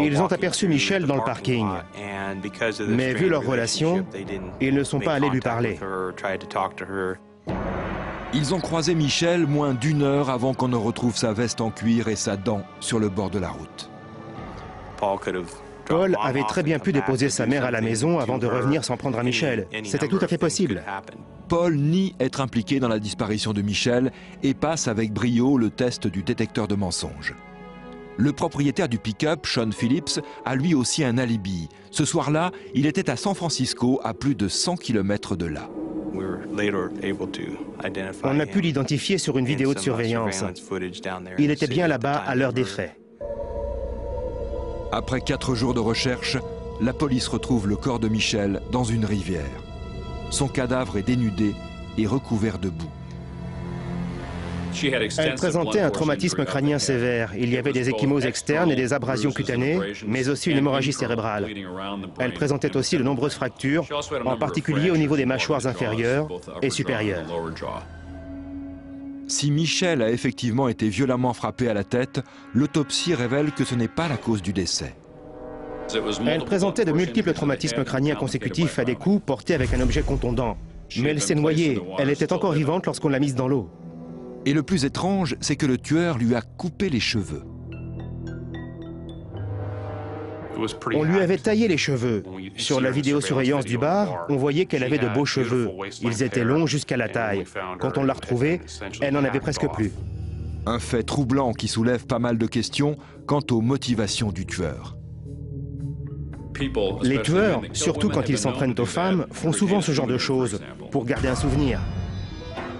Ils ont aperçu Michelle dans le parking, mais vu leur relation, ils ne sont pas allés lui parler. Ils ont croisé Michelle moins d'une heure avant qu'on ne retrouve sa veste en cuir et sa dent sur le bord de la route. Paul avait très bien pu déposer sa mère à la maison avant de revenir s'en prendre à Michelle. C'était tout à fait possible. Paul nie être impliqué dans la disparition de Michelle et passe avec brio le test du détecteur de mensonges. Le propriétaire du pick-up, Sean Phillips, a lui aussi un alibi. Ce soir-là, il était à San Francisco, à plus de 100 km de là. On a pu l'identifier sur une vidéo de surveillance. Il était bien là-bas à l'heure des faits. Après 4 jours de recherche, la police retrouve le corps de Michelle dans une rivière. Son cadavre est dénudé et recouvert de boue. Elle présentait un traumatisme crânien sévère. Il y avait des ecchymoses externes et des abrasions cutanées, mais aussi une hémorragie cérébrale. Elle présentait aussi de nombreuses fractures, en particulier au niveau des mâchoires inférieures et supérieures. Si Michelle a effectivement été violemment frappée à la tête, l'autopsie révèle que ce n'est pas la cause du décès. Elle présentait de multiples traumatismes crâniens consécutifs à des coups portés avec un objet contondant. Mais elle s'est noyée, elle était encore vivante lorsqu'on l'a mise dans l'eau. Et le plus étrange, c'est que le tueur lui a coupé les cheveux. On lui avait taillé les cheveux. Sur la vidéosurveillance du bar, on voyait qu'elle avait de beaux cheveux. Ils étaient longs jusqu'à la taille. Quand on l'a retrouvée, elle n'en avait presque plus. Un fait troublant qui soulève pas mal de questions quant aux motivations du tueur. Les tueurs, surtout quand ils s'en prennent aux femmes, font souvent ce genre de choses, pour garder un souvenir.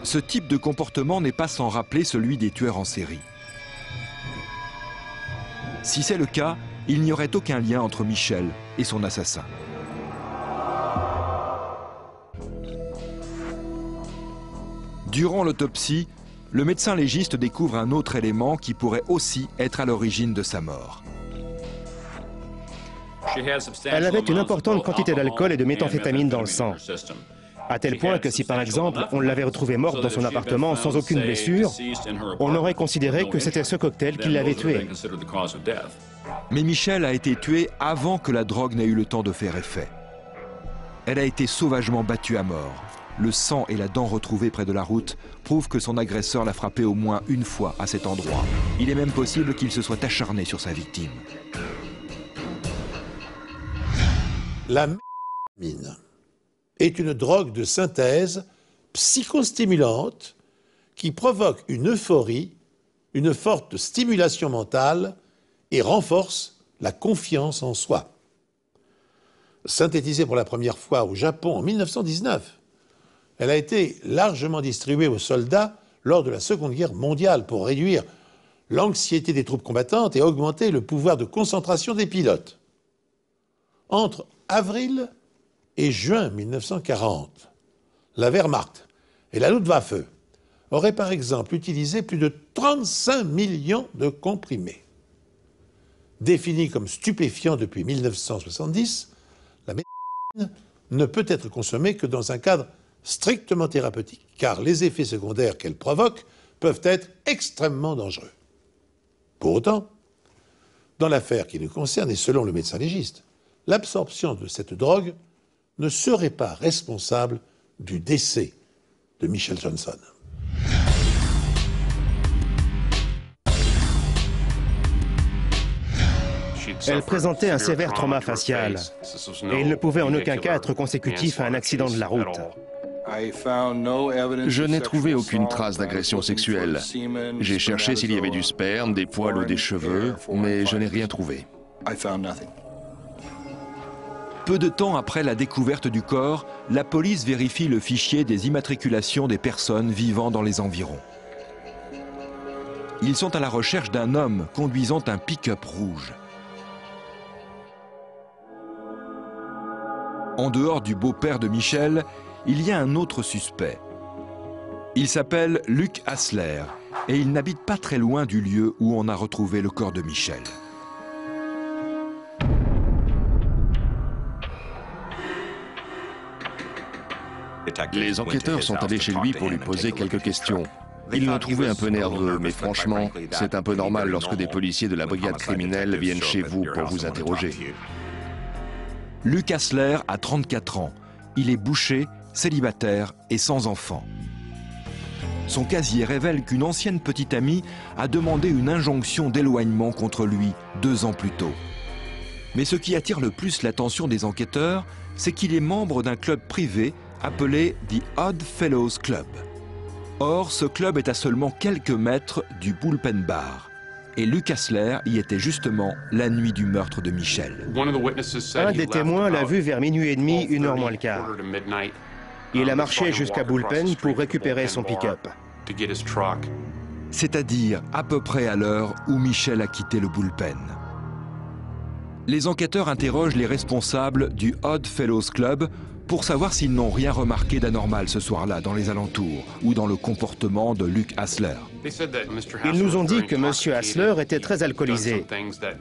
Ce type de comportement n'est pas sans rappeler celui des tueurs en série. Si c'est le cas, il n'y aurait aucun lien entre Michelle et son assassin. Durant l'autopsie, le médecin légiste découvre un autre élément qui pourrait aussi être à l'origine de sa mort. Elle avait une importante quantité d'alcool et de méthamphétamine dans le sang, à tel point que si par exemple on l'avait retrouvée morte dans son appartement sans aucune blessure, on aurait considéré que c'était ce cocktail qui l'avait tuée. Mais Michelle a été tuée avant que la drogue n'ait eu le temps de faire effet. Elle a été sauvagement battue à mort. Le sang et la dent retrouvée près de la route prouvent que son agresseur l'a frappée au moins une fois à cet endroit. Il est même possible qu'il se soit acharné sur sa victime. La méthamphétamine est une drogue de synthèse psychostimulante qui provoque une euphorie, une forte stimulation mentale et renforce la confiance en soi. Synthétisée pour la première fois au Japon en 1919, elle a été largement distribuée aux soldats lors de la Seconde Guerre mondiale pour réduire l'anxiété des troupes combattantes et augmenter le pouvoir de concentration des pilotes. Entre avril et juin 1940, la Wehrmacht et la Luftwaffe aurait par exemple utilisé plus de 35 millions de comprimés. Définie comme stupéfiant depuis 1970, la médecine ne peut être consommée que dans un cadre strictement thérapeutique, car les effets secondaires qu'elle provoque peuvent être extrêmement dangereux. Pour autant, dans l'affaire qui nous concerne, et selon le médecin légiste, l'absorption de cette drogue ne serait pas responsable du décès de Michelle Johnson. Elle présentait un sévère trauma facial et il ne pouvait en aucun cas être consécutif à un accident de la route. Je n'ai trouvé aucune trace d'agression sexuelle. J'ai cherché s'il y avait du sperme, des poils ou des cheveux, mais je n'ai rien trouvé. Peu de temps après la découverte du corps, la police vérifie le fichier des immatriculations des personnes vivant dans les environs. Ils sont à la recherche d'un homme conduisant un pick-up rouge. En dehors du beau-père de Michelle, il y a un autre suspect. Il s'appelle Luc Hassler et il n'habite pas très loin du lieu où on a retrouvé le corps de Michelle. Les enquêteurs sont allés chez lui pour lui poser quelques questions. Ils l'ont trouvé un peu nerveux, mais franchement, c'est un peu normal lorsque des policiers de la brigade criminelle viennent chez vous pour vous interroger. Luc Hassler a 34 ans. Il est boucher, célibataire et sans enfant. Son casier révèle qu'une ancienne petite amie a demandé une injonction d'éloignement contre lui 2 ans plus tôt. Mais ce qui attire le plus l'attention des enquêteurs, c'est qu'il est membre d'un club privé appelé The Odd Fellows Club. Or, ce club est à seulement quelques mètres du Bullpen Bar. Et Luc Hassler y était justement la nuit du meurtre de Michelle. Un des témoins l'a vu vers minuit et demi, 1h moins le quart. Il a marché jusqu'à Bullpen pour récupérer son pick-up. C'est-à-dire à peu près à l'heure où Michelle a quitté le Bullpen. Les enquêteurs interrogent les responsables du Odd Fellows Club pour savoir s'ils n'ont rien remarqué d'anormal ce soir-là dans les alentours ou dans le comportement de Luc Hassler. Ils nous ont dit que M. Hassler était très alcoolisé.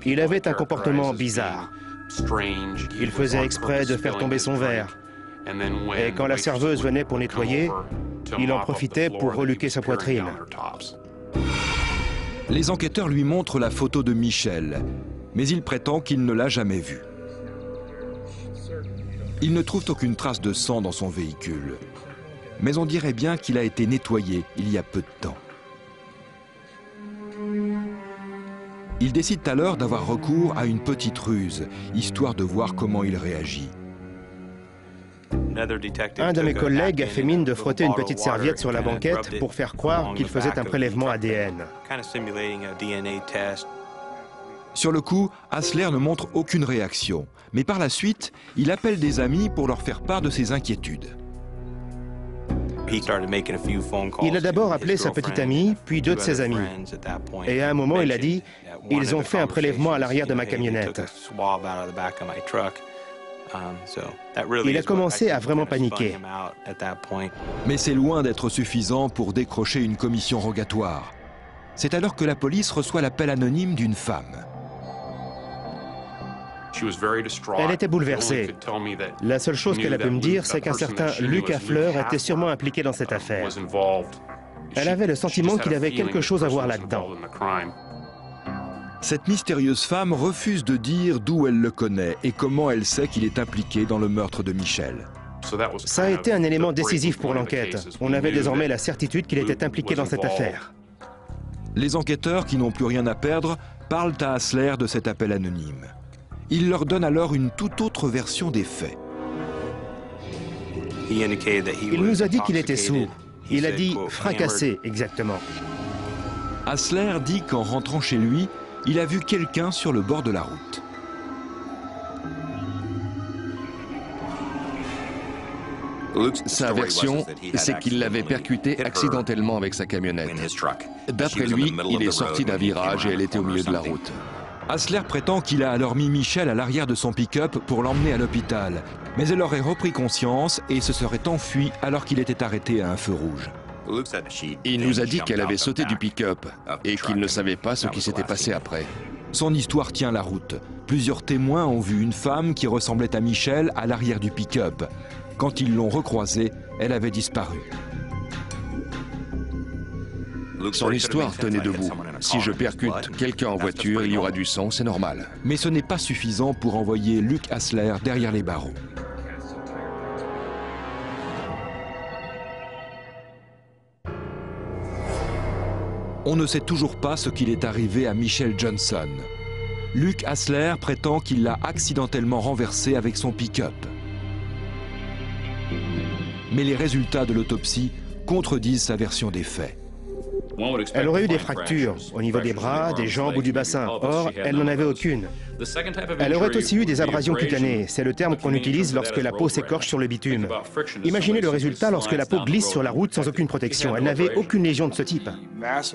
Il avait un comportement bizarre. Il faisait exprès de faire tomber son verre. Et quand la serveuse venait pour nettoyer, il en profitait pour reluquer sa poitrine. Les enquêteurs lui montrent la photo de Michelle, mais il prétend qu'il ne l'a jamais vue. Ils ne trouvent aucune trace de sang dans son véhicule. Mais on dirait bien qu'il a été nettoyé il y a peu de temps. Ils décident alors d'avoir recours à une petite ruse, histoire de voir comment il réagit. Un de mes collègues a fait mine de frotter une petite serviette sur la banquette pour faire croire qu'il faisait un prélèvement ADN. Sur le coup, Hassler ne montre aucune réaction, mais par la suite, il appelle des amis pour leur faire part de ses inquiétudes. Il a d'abord appelé sa petite amie, puis 2 de ses amis. Et à un moment, il a dit « Ils ont fait un prélèvement à l'arrière de ma camionnette ». Il a commencé à vraiment paniquer. Mais c'est loin d'être suffisant pour décrocher une commission rogatoire. C'est alors que la police reçoit l'appel anonyme d'une femme. Elle était bouleversée. La seule chose qu'elle a pu me dire, c'est qu'un certain Luc Hassler était sûrement impliqué dans cette affaire. Elle avait le sentiment qu'il avait quelque chose à voir là-dedans. Cette mystérieuse femme refuse de dire d'où elle le connaît et comment elle sait qu'il est impliqué dans le meurtre de Michelle. Ça a été un élément décisif pour l'enquête. On avait désormais la certitude qu'il était impliqué dans cette affaire. Les enquêteurs, qui n'ont plus rien à perdre, parlent à Hassler de cet appel anonyme. Il leur donne alors une toute autre version des faits. Il nous a dit qu'il était saoul. Il a dit « fracassé » exactement. Hassler dit qu'en rentrant chez lui, il a vu quelqu'un sur le bord de la route. Sa version, c'est qu'il l'avait percutée accidentellement avec sa camionnette. D'après lui, il est sorti d'un virage et elle était au milieu de la route. Hassler prétend qu'il a alors mis Michelle à l'arrière de son pick-up pour l'emmener à l'hôpital. mais elle aurait repris conscience et se serait enfuie alors qu'il était arrêté à un feu rouge. Il nous a dit qu'elle avait sauté du pick-up et qu'il ne savait pas ce qui s'était passé après. Son histoire tient la route. Plusieurs témoins ont vu une femme qui ressemblait à Michelle à l'arrière du pick-up. Quand ils l'ont recroisée, elle avait disparu. Son histoire tenait debout. Si je percute quelqu'un en voiture, il y aura du sang, c'est normal. Mais ce n'est pas suffisant pour envoyer Luc Hassler derrière les barreaux. On ne sait toujours pas ce qu'il est arrivé à Michelle Johnson. Luc Hassler prétend qu'il l'a accidentellement renversée avec son pick-up. Mais les résultats de l'autopsie contredisent sa version des faits. Elle aurait eu des fractures au niveau des bras, des jambes ou du bassin. Or, elle n'en avait aucune. Elle aurait aussi eu des abrasions cutanées. C'est le terme qu'on utilise lorsque la peau s'écorche sur le bitume. Imaginez le résultat lorsque la peau glisse sur la route sans aucune protection. Elle n'avait aucune lésion de ce type.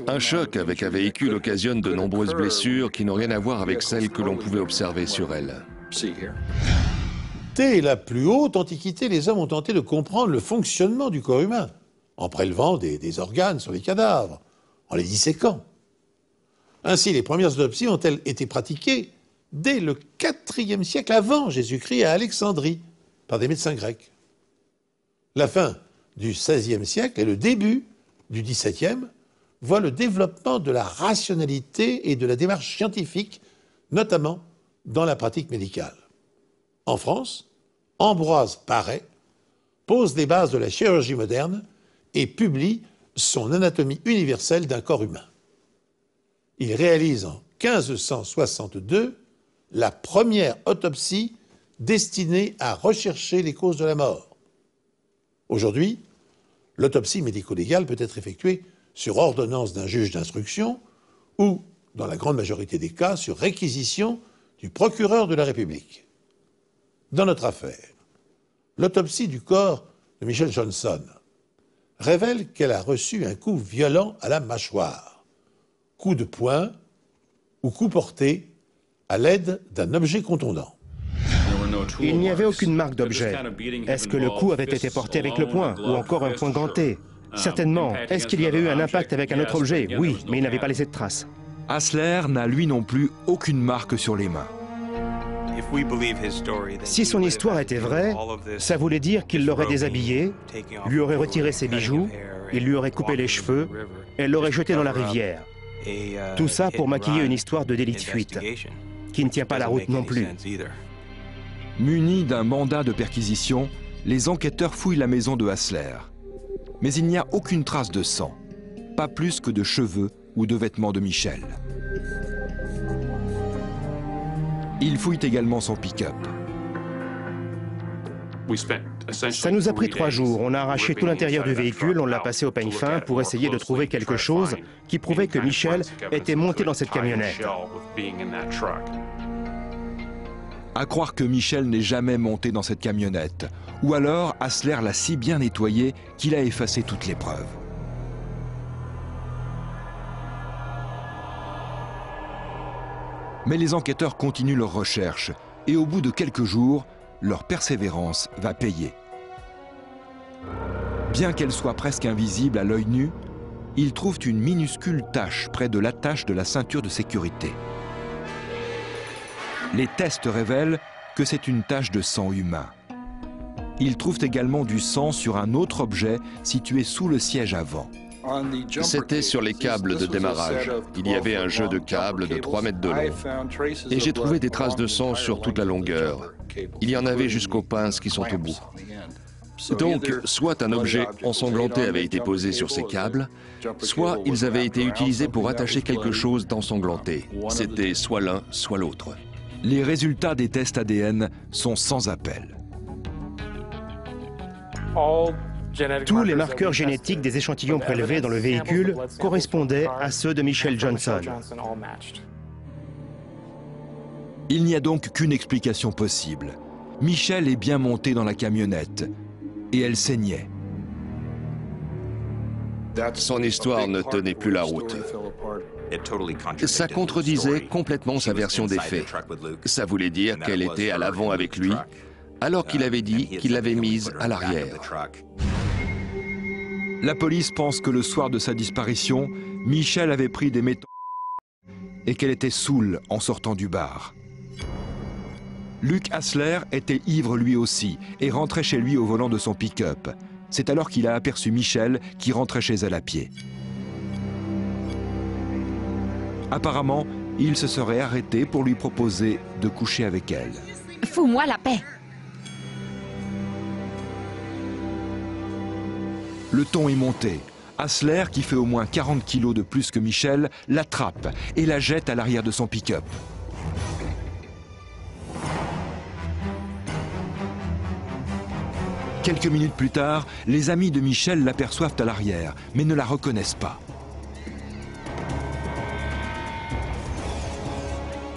Un choc avec un véhicule occasionne de nombreuses blessures qui n'ont rien à voir avec celles que l'on pouvait observer sur elle. Dès la plus haute antiquité, les hommes ont tenté de comprendre le fonctionnement du corps humain en prélevant des organes sur les cadavres, en les disséquant. Ainsi, les premières autopsies ont-elles été pratiquées dès le IVe siècle avant Jésus-Christ à Alexandrie, par des médecins grecs. La fin du XVIe siècle et le début du XVIIe voient le développement de la rationalité et de la démarche scientifique, notamment dans la pratique médicale. En France, Ambroise Paré pose les bases de la chirurgie moderne et publie son anatomie universelle d'un corps humain. Il réalise en 1562 la première autopsie destinée à rechercher les causes de la mort. Aujourd'hui, l'autopsie médico-légale peut être effectuée sur ordonnance d'un juge d'instruction ou, dans la grande majorité des cas, sur réquisition du procureur de la République. Dans notre affaire, l'autopsie du corps de Michelle Johnson révèle qu'elle a reçu un coup violent à la mâchoire, coup de poing ou coup porté à l'aide d'un objet contondant. Il n'y avait aucune marque d'objet. Est-ce que le coup avait été porté avec le poing ou encore un poing ganté? Certainement. Est-ce qu'il y avait eu un impact avec un autre objet? Oui, mais il n'avait pas laissé de traces. Hassler n'a lui non plus aucune marque sur les mains. Si son histoire était vraie, ça voulait dire qu'il l'aurait déshabillée, lui aurait retiré ses bijoux, il lui aurait coupé les cheveux, elle l'aurait jeté dans la rivière. Tout ça pour maquiller une histoire de délit de fuite, qui ne tient pas la route non plus. Munis d'un mandat de perquisition, les enquêteurs fouillent la maison de Hassler. Mais il n'y a aucune trace de sang, pas plus que de cheveux ou de vêtements de Michel. Ils fouillent également son pick-up. Ça nous a pris 3 jours. On a arraché tout l'intérieur du véhicule, on l'a passé au peigne fin pour essayer de trouver quelque chose qui prouvait que Michelle était montée dans cette camionnette. À croire que Michelle n'est jamais montée dans cette camionnette. Ou alors, Hassler l'a si bien nettoyée qu'il a effacé toutes les preuves. Mais les enquêteurs continuent leurs recherches et au bout de quelques jours, leur persévérance va payer. Bien qu'elle soit presque invisible à l'œil nu, ils trouvent une minuscule tache près de l'attache de la ceinture de sécurité. Les tests révèlent que c'est une tache de sang humain. Ils trouvent également du sang sur un autre objet situé sous le siège avant. C'était sur les câbles de démarrage. Il y avait un jeu de câbles de 3 mètres de long. Et j'ai trouvé des traces de sang sur toute la longueur. Il y en avait jusqu'aux pinces qui sont au bout. Donc, soit un objet ensanglanté avait été posé sur ces câbles, soit ils avaient été utilisés pour attacher quelque chose d'ensanglanté. C'était soit l'un, soit l'autre. Les résultats des tests ADN sont sans appel. Tous les marqueurs génétiques des échantillons prélevés dans le véhicule correspondaient à ceux de Michelle Johnson. Il n'y a donc qu'une explication possible. Michelle est bien montée dans la camionnette et elle saignait. Son histoire ne tenait plus la route. Ça contredisait complètement sa version des faits. Ça voulait dire qu'elle était à l'avant avec lui, alors qu'il avait dit qu'il l'avait mise à l'arrière. La police pense que le soir de sa disparition, Michelle avait pris des métaux et qu'elle était saoule en sortant du bar. Luc Hassler était ivre lui aussi et rentrait chez lui au volant de son pick-up. C'est alors qu'il a aperçu Michelle qui rentrait chez elle à pied. Apparemment, il se serait arrêté pour lui proposer de coucher avec elle. Fous-moi la paix! Le ton est monté. Hassler, qui fait au moins 40 kilos de plus que Michelle, l'attrape et la jette à l'arrière de son pick-up. Quelques minutes plus tard, les amis de Michelle l'aperçoivent à l'arrière, mais ne la reconnaissent pas.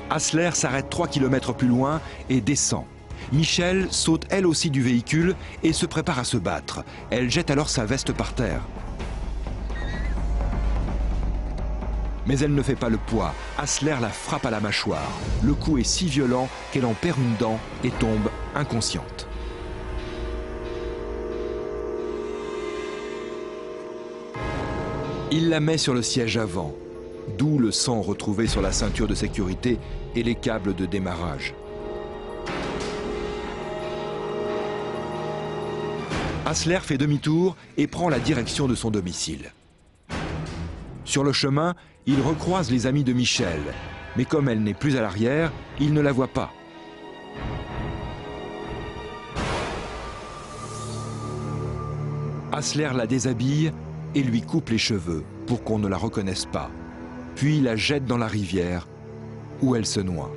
Hassler s'arrête 3 km plus loin et descend. Michelle saute elle aussi du véhicule et se prépare à se battre. Elle jette alors sa veste par terre. Mais elle ne fait pas le poids. Hassler la frappe à la mâchoire. Le coup est si violent qu'elle en perd une dent et tombe inconsciente. Il la met sur le siège avant, d'où le sang retrouvé sur la ceinture de sécurité et les câbles de démarrage. Hassler fait demi-tour et prend la direction de son domicile. Sur le chemin, il recroise les amis de Michelle, mais comme elle n'est plus à l'arrière, il ne la voit pas. Hassler la déshabille et lui coupe les cheveux pour qu'on ne la reconnaisse pas, puis la jette dans la rivière où elle se noie.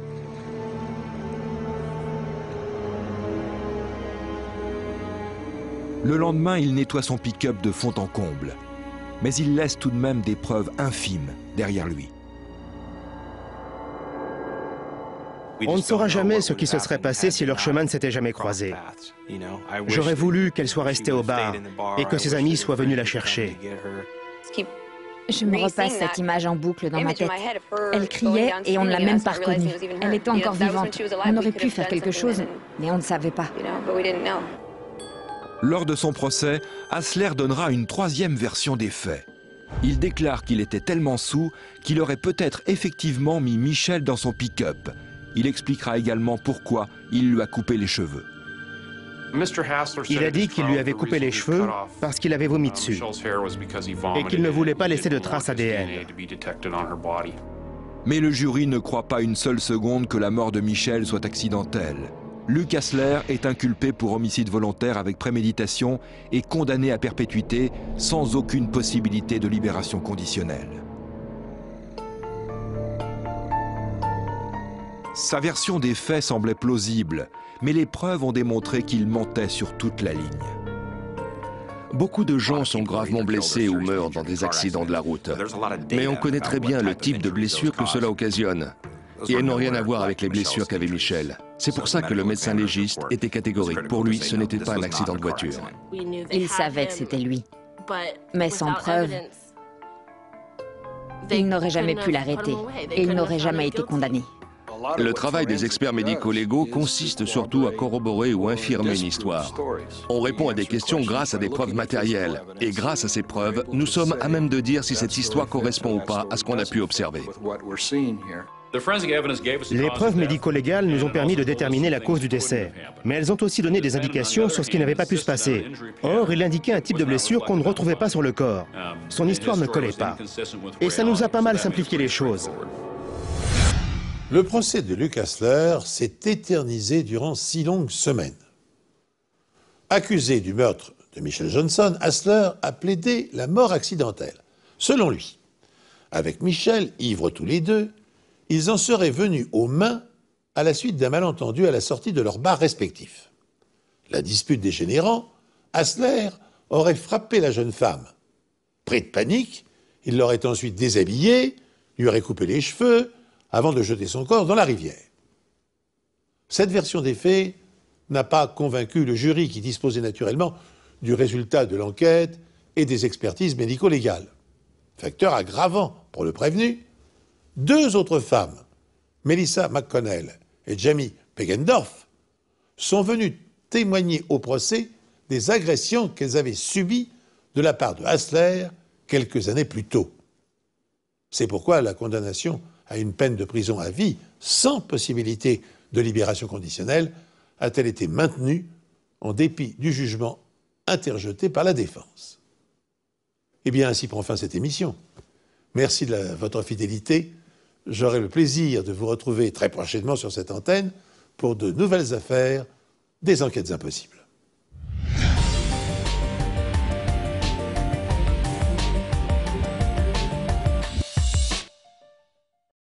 Le lendemain, il nettoie son pick-up de fond en comble, mais il laisse tout de même des preuves infimes derrière lui. On ne saura jamais ce qui se serait passé si leurs chemins ne s'étaient jamais croisés. J'aurais voulu qu'elle soit restée au bar et que ses amis soient venus la chercher. Je me repasse cette image en boucle dans ma tête. Elle criait et on ne l'a même pas reconnue. Elle était encore vivante. On aurait pu faire quelque chose, mais on ne savait pas. Lors de son procès, Hassler donnera une 3e version des faits. Il déclare qu'il était tellement saoul qu'il aurait peut-être effectivement mis Michelle dans son pick-up. Il expliquera également pourquoi il lui a coupé les cheveux. Il a dit qu'il lui avait coupé les cheveux parce qu'il avait vomi dessus et qu'il ne voulait pas laisser de traces ADN. Mais le jury ne croit pas une seule seconde que la mort de Michelle soit accidentelle. Luc Hassler est inculpé pour homicide volontaire avec préméditation et condamné à perpétuité sans aucune possibilité de libération conditionnelle. Sa version des faits semblait plausible, mais les preuves ont démontré qu'il mentait sur toute la ligne. Beaucoup de gens sont gravement blessés ou meurent dans des accidents de la route. Mais on connaît très bien le type de blessure que cela occasionne. Et elles n'ont rien à voir avec les blessures qu'avait Michelle. C'est pour ça que le médecin légiste était catégorique. Pour lui, ce n'était pas un accident de voiture. Il savait que c'était lui. Mais sans preuve, il n'aurait jamais pu l'arrêter. Et il n'aurait jamais été condamné. Le travail des experts médico-légaux consiste surtout à corroborer ou infirmer une histoire. On répond à des questions grâce à des preuves matérielles. Et grâce à ces preuves, nous sommes à même de dire si cette histoire correspond ou pas à ce qu'on a pu observer. Les preuves médico-légales nous ont permis de déterminer la cause du décès. Mais elles ont aussi donné des indications sur ce qui n'avait pas pu se passer. Or, il indiquait un type de blessure qu'on ne retrouvait pas sur le corps. Son histoire ne collait pas. Et ça nous a pas mal simplifié les choses. Le procès de Luc Hassler s'est éternisé durant 6 longues semaines. Accusé du meurtre de Michelle Johnson, Hassler a plaidé la mort accidentelle. Selon lui, avec Michelle, ivres tous les deux, ils en seraient venus aux mains à la suite d'un malentendu à la sortie de leurs bars respectifs. La dispute dégénérant, Hassler aurait frappé la jeune femme. Pris de panique, il l'aurait ensuite déshabillée, lui aurait coupé les cheveux, avant de jeter son corps dans la rivière. Cette version des faits n'a pas convaincu le jury qui disposait naturellement du résultat de l'enquête et des expertises médico-légales. Facteur aggravant pour le prévenu, 2 autres femmes, Melissa McConnell et Jamie Peggendorf, sont venues témoigné au procès des agressions qu'elles avaient subies de la part de Hassler quelques années plus tôt. C'est pourquoi la condamnation à une peine de prison à vie, sans possibilité de libération conditionnelle, a-t-elle été maintenue en dépit du jugement interjeté par la défense. Eh bien, ainsi prend fin cette émission. Merci de votre fidélité. J'aurai le plaisir de vous retrouver très prochainement sur cette antenne pour de nouvelles affaires des Enquêtes Impossibles.